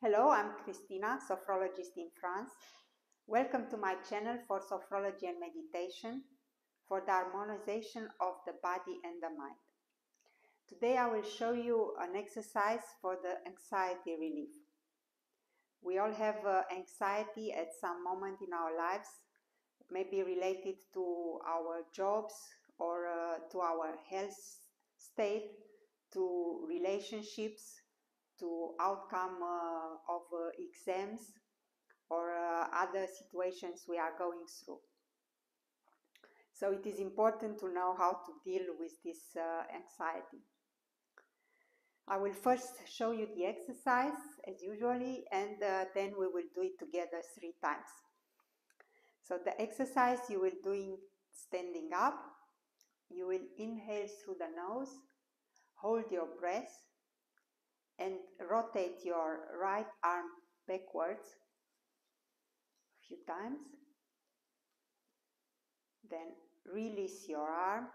Hello, I'm Christina, sophrologist in France. Welcome to my channel for sophrology and meditation for the harmonization of the body and the mind. Today I will show you an exercise for the anxiety relief. We all have anxiety at some moment in our lives, maybe related to our jobs or to our health state, to relationships, to outcome of exams or other situations we are going through. So it is important to know how to deal with this anxiety. I will first show you the exercise as usually, and then we will do it together 3 times. So the exercise you will do standing up. You will inhale through the nose, hold your breath, and rotate your right arm backwards a few times. Then release your arm,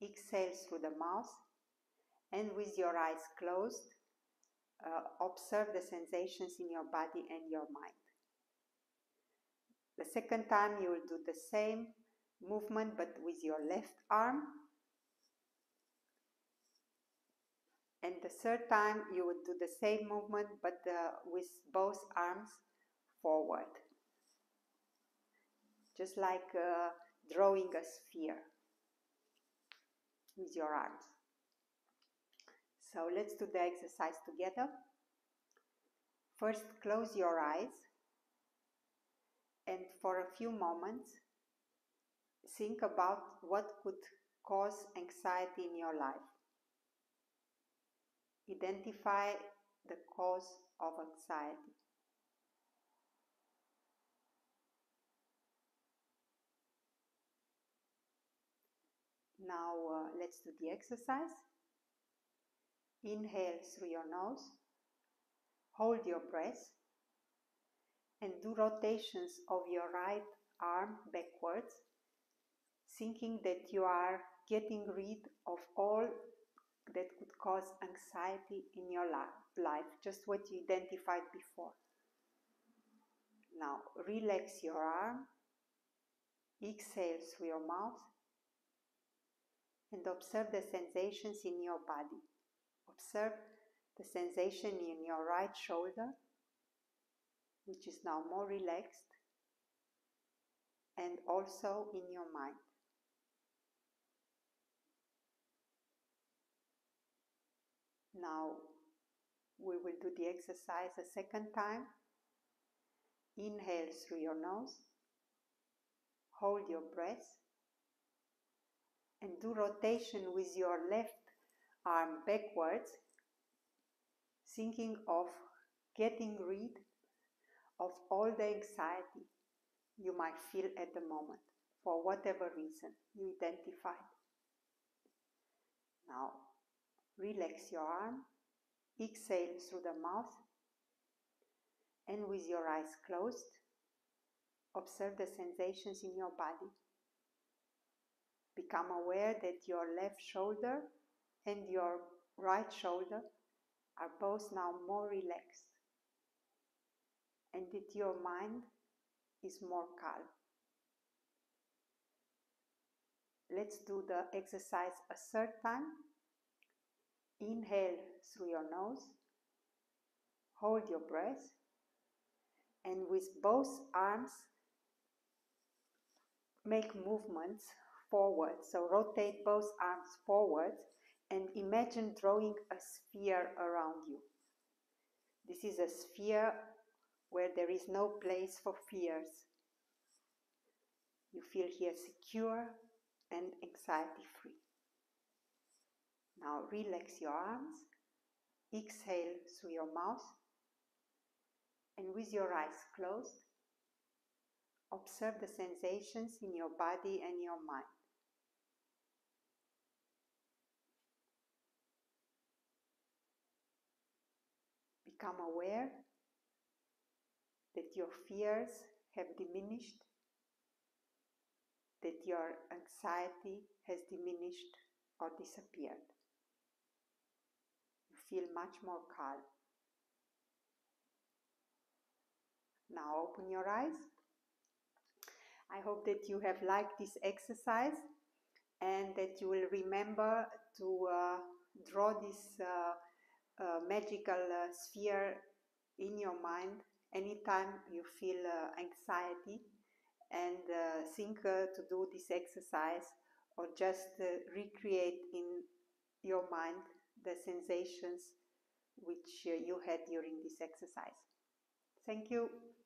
exhale through the mouth, and with your eyes closed, observe the sensations in your body and your mind. The second time you will do the same movement but with your left arm. And the third time you would do the same movement but with both arms forward, just like drawing a sphere with your arms. So let's do the exercise together. First, close your eyes and for a few moments think about what could cause anxiety in your life. Identify the cause of anxiety. Now let's do the exercise. Inhale through your nose, hold your breath, and do rotations of your right arm backwards, thinking that you are getting rid of all that could cause anxiety in your life, just what you identified before. Now relax your arm, exhale through your mouth, and observe the sensations in your body. Observe the sensation in your right shoulder, which is now more relaxed, and also in your mind. Now we will do the exercise a second time. Inhale through your nose, hold your breath, and do rotation with your left arm backwards, thinking of getting rid of all the anxiety you might feel at the moment, for whatever reason you identified. Now relax your arm, exhale through the mouth, and with your eyes closed, observe the sensations in your body. Become aware that your left shoulder and your right shoulder are both now more relaxed, and that your mind is more calm. Let's do the exercise a third time. Inhale through your nose, hold your breath, and with both arms make movements forward. So rotate both arms forward and imagine drawing a sphere around you. This is a sphere where there is no place for fears. You feel here secure and anxiety-free. Now relax your arms, exhale through your mouth, and with your eyes closed, observe the sensations in your body and your mind. Become aware that your fears have diminished, that your anxiety has diminished or disappeared. Feel much more calm. Now open your eyes. I hope that you have liked this exercise and that you will remember to draw this magical sphere in your mind anytime you feel anxiety, and think to do this exercise, or just recreate in your mind the sensations which you had during this exercise. Thank you.